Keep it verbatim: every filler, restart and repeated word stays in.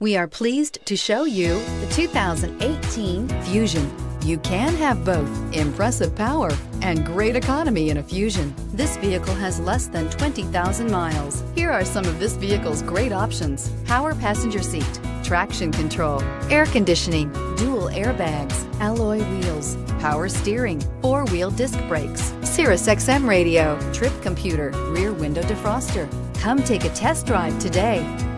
We are pleased to show you the two thousand eighteen Fusion. You can have both impressive power and great economy in a Fusion. This vehicle has less than twenty thousand miles. Here are some of this vehicle's great options: power passenger seat, traction control, air conditioning, dual airbags, alloy wheels, power steering, four-wheel disc brakes, Sirius X M radio, trip computer, rear window defroster. Come take a test drive today.